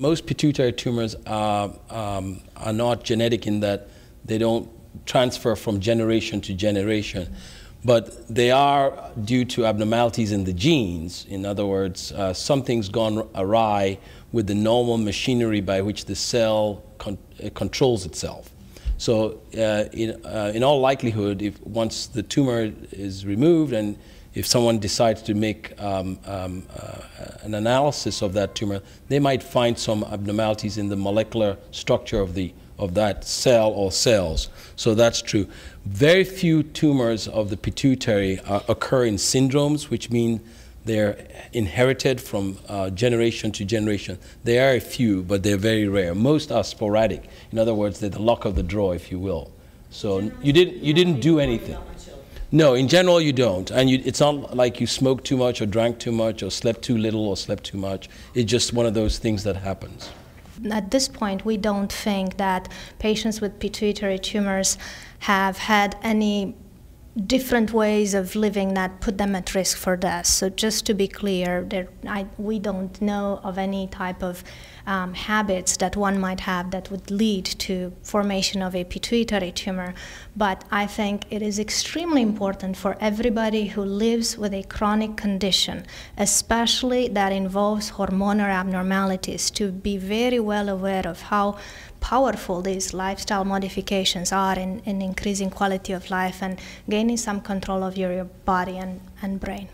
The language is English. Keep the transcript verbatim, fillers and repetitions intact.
Most pituitary tumors are, um, are not genetic in that they don't transfer from generation to generation, but they are due to abnormalities in the genes. In other words, uh, something's gone awry with the normal machinery by which the cell con controls itself. So uh, in, uh, in all likelihood, if once the tumor is removed and if someone decides to make um, um, uh, an analysis of that tumor, they might find some abnormalities in the molecular structure of the of that cell or cells. So that's true. Very few tumors of the pituitary uh, occur in syndromes, which mean they're inherited from uh, generation to generation. They are a few, but they're very rare. Most are sporadic. In other words, they're the luck of the draw, if you will. So you didn't you didn't do anything. No, in general you don't, and you, it's not like you smoked too much or drank too much or slept too little or slept too much. It's just one of those things that happens. At this point, we don't think that patients with pituitary tumors have had any different ways of living that put them at risk for death. So just to be clear, there, I, we don't know of any type of um, habits that one might have that would lead to formation of a pituitary tumor. But I think it is extremely important for everybody who lives with a chronic condition, especially that involves hormonal abnormalities, to be very well aware of how powerful these lifestyle modifications are in, in increasing quality of life and gaining some control of your, your body and, and brain.